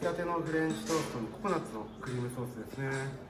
きたてのフレンチトーストにココナッツのクリームソースですね。